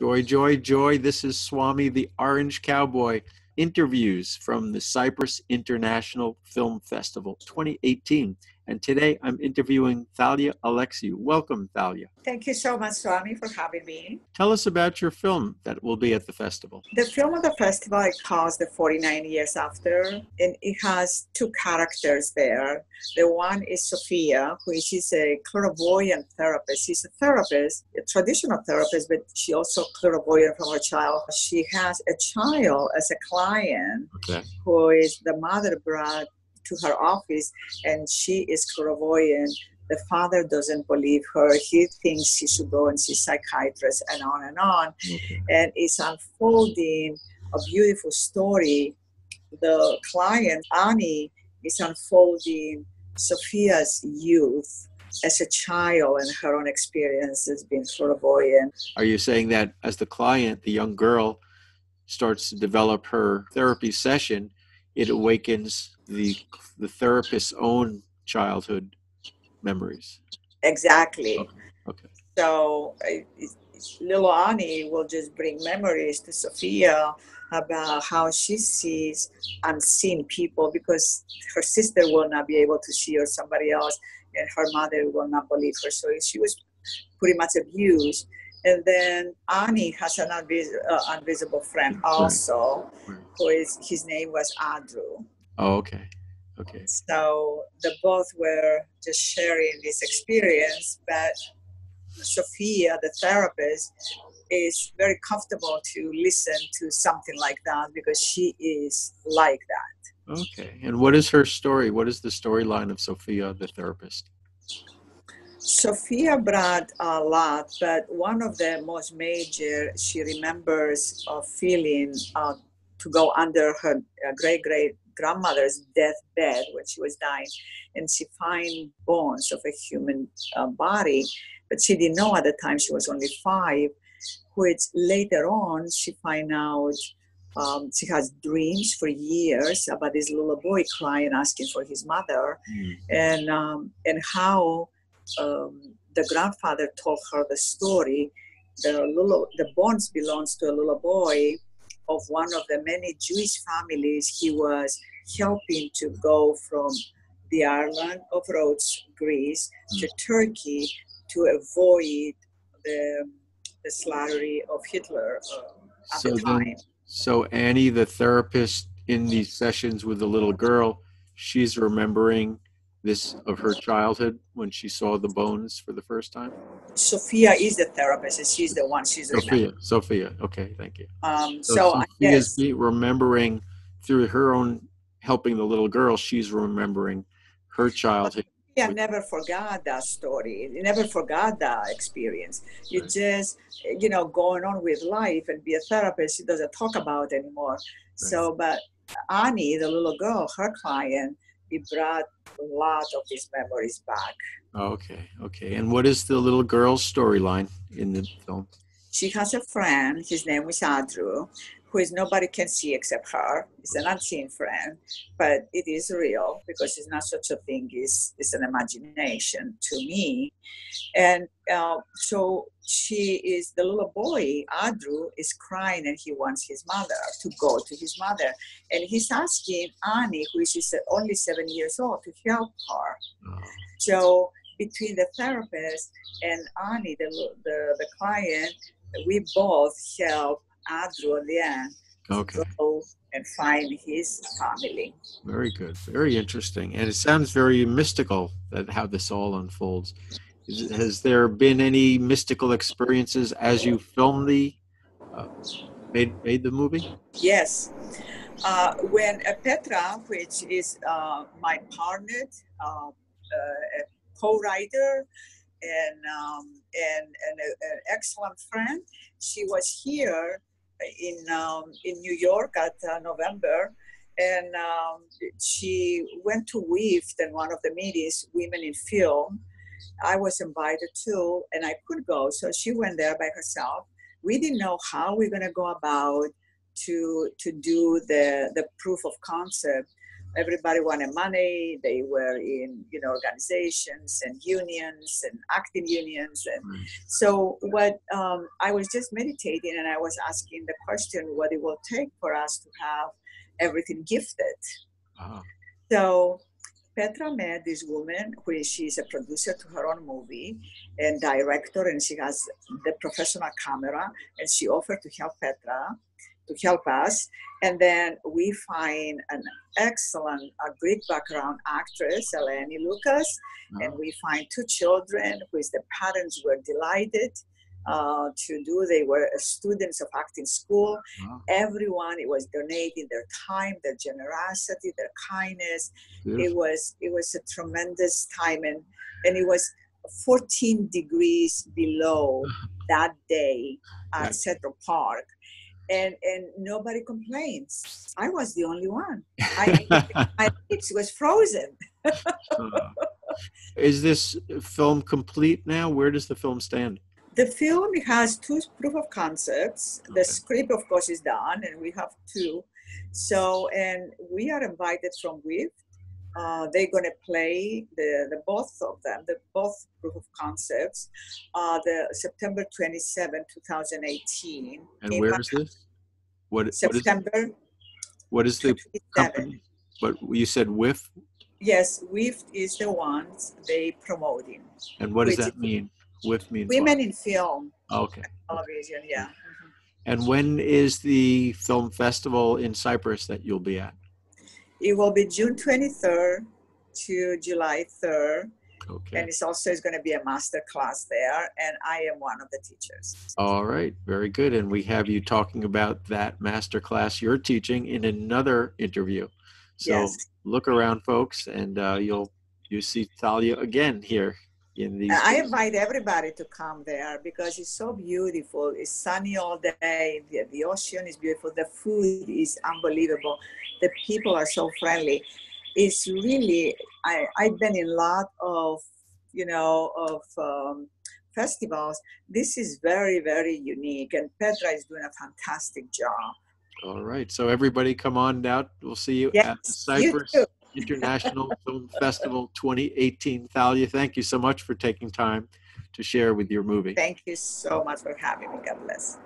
Joy, joy, joy. This is Swami the Orange Cowboy. Interviews from the Cyprus International Film Festival 2018. And today I'm interviewing Thalia Alexiou. Welcome, Thalia. Thank you so much, Swami, for having me. Tell us about your film that will be at the festival. The film of the festival is called The 49 Years After, and it has two characters there. The one is Sophia, who is a clairvoyant therapist. She's a therapist, a traditional therapist, but she also clairvoyant from her childhood. She has a child as a client, who is the mother brought to her office, and she is clairvoyant. The father doesn't believe her. He thinks she should go and see psychiatrists, and on and on. Okay. And it's unfolding a beautiful story. The client, Annie, is unfolding Sophia's youth as a child and her own experiences being clairvoyant. Are you saying that as the client, the young girl, starts to develop her therapy session, it awakens the therapist's own childhood memories? Exactly. Okay. So little Annie will just bring memories to Sophia about how she sees unseen people, because her sister will not be able to see, or somebody else, and her mother will not believe her. So she was pretty much abused. And then Annie has an invisible friend also, who is, his name was Andrew. Oh, okay. Okay. So they both were just sharing this experience, but Sophia, the therapist, is very comfortable to listen to something like that because she is like that. Okay. And what is her story? What is the storyline of Sophia, the therapist? Sophia brought a lot, but one of the most major, she remembers a feeling to go under her great-great-grandmother's deathbed when she was dying, and she finds bones of a human body, but she didn't know at the time, she was only 5, which later on she finds out. She has dreams for years about this little boy crying, asking for his mother, and how the grandfather told her the story. The bones belongs to a little boy of one of the many Jewish families he was helping to go from the island of Rhodes, Greece, to Turkey to avoid the slavery of Hitler at the time. So Annie, the therapist, in these sessions with the little girl, she's remembering this of her childhood when she saw the bones for the first time? Sophia is the therapist, and she's the one. She's Sophia. Okay, thank you. So Sophia's remembering through her own helping the little girl. She's remembering her childhood. Yeah, never forgot that story. You never forgot that experience. You just, you know, going on with life and be a therapist. She doesn't talk about it anymore. Right. So, but Annie, the little girl, her client, it brought a lot of these memories back. Okay, okay. And what is the little girl's storyline in the film? She has a friend, his name is Andrew, who is nobody can see except her. It's an unseen friend, but it is real because it's not such a thing, it's an imagination to me. And so she is, the little boy, Andrew, is crying and he wants his mother to go to his mother. And he's asking Annie, who is only 7 years old, to help her. So between the therapist and Annie, the client, we both help Andrew at the end to go and find his family. Very good. Very interesting. And it sounds very mystical, that how this all unfolds. Has there been any mystical experiences as you filmed the made the movie? Yes. When Petra, which is my partner, a co-writer, and an excellent friend, she was here in New York at November, and she went to WIFT and one of the meetings, Women in Film. I was invited too, and I could go, so she went there by herself. We didn't know how we're going to go about to do the proof of concept. everybody wanted money. They were in, you know, organizations and unions and acting unions. And so what I was just meditating, and I was asking the question, what it will take for us to have everything gifted. Uh-huh. So Petra met this woman who she's a producer to her own movie and director, and she has the professional camera, and she offered to help Petra, to help us. And then we find an excellent Greek background actress, Eleni Lucas, and we find two children whose the parents were delighted to do. They were students of acting school. Everyone, it was donating their time, their generosity, their kindness. It was a tremendous time, and it was 14 degrees below that day at Central Park. And nobody complains. I was the only one. My lips was frozen. Is this film complete now? Where does the film stand? The film has two proof of concepts. Okay. The script, of course, is done, and we have two. So, and we are invited from WIFT. They're going to play the both of them, the both proof of concepts, the September 27, 2018. And where is this? What is the company? But you said WIFT? Yes, WIFT is the ones they promoting. And what does that mean? WIFT means Women in Film. Oh, okay. Television, yeah. Mm-hmm. And when is the film festival in Cyprus that you'll be at? It will be June 23rd to July 3rd. Okay. And it's also going to be a master class there, and I am one of the teachers. All right, very good. And we have you talking about that master class you're teaching in another interview. So look around, folks, and you'll see Thalia again here. I invite everybody to come there because it's so beautiful. It's sunny all day. The ocean is beautiful. The food is unbelievable. The people are so friendly. It's really, I've been in a lot of, festivals. This is very, very unique. And Petra is doing a fantastic job. All right. So everybody come on out. We'll see you at the Cyprus International Film Festival 2018. Thalia, thank you so much for taking time to share with your movie. Thank you so much for having me. God bless.